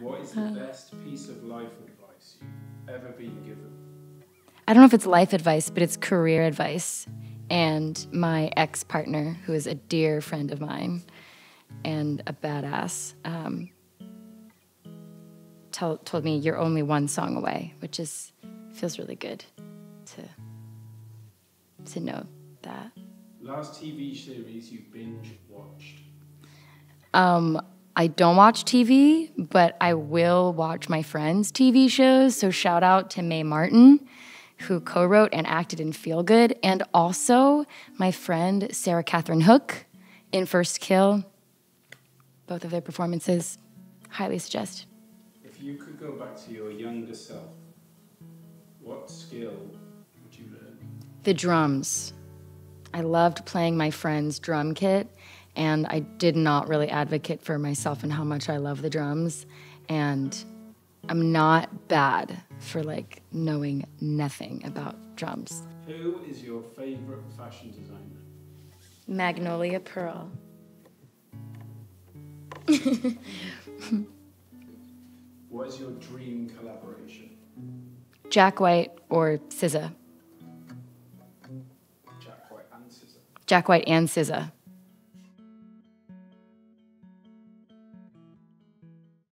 What is the best piece of life advice you've ever been given? I don't know if it's life advice, but it's career advice. And my ex-partner, who is a dear friend of mine and a badass, told me, "You're only one song away," which is, feels really good to know that. Last TV series you binge watched? I don't watch TV, but I will watch my friends' TV shows. So shout out to Mae Martin, who co-wrote and acted in Feel Good, and also my friend Sarah Catherine Hook in First Kill. Both of their performances, highly suggest. If you could go back to your younger self, what skill would you learn? The drums. I loved playing my friend's drum kit, and I did not really advocate for myself and how much I love the drums. And I'm not bad for like knowing nothing about drums. Who is your favorite fashion designer? Magnolia Pearl. What is your dream collaboration? Jack White or SZA. Jack White and SZA. Jack White and SZA.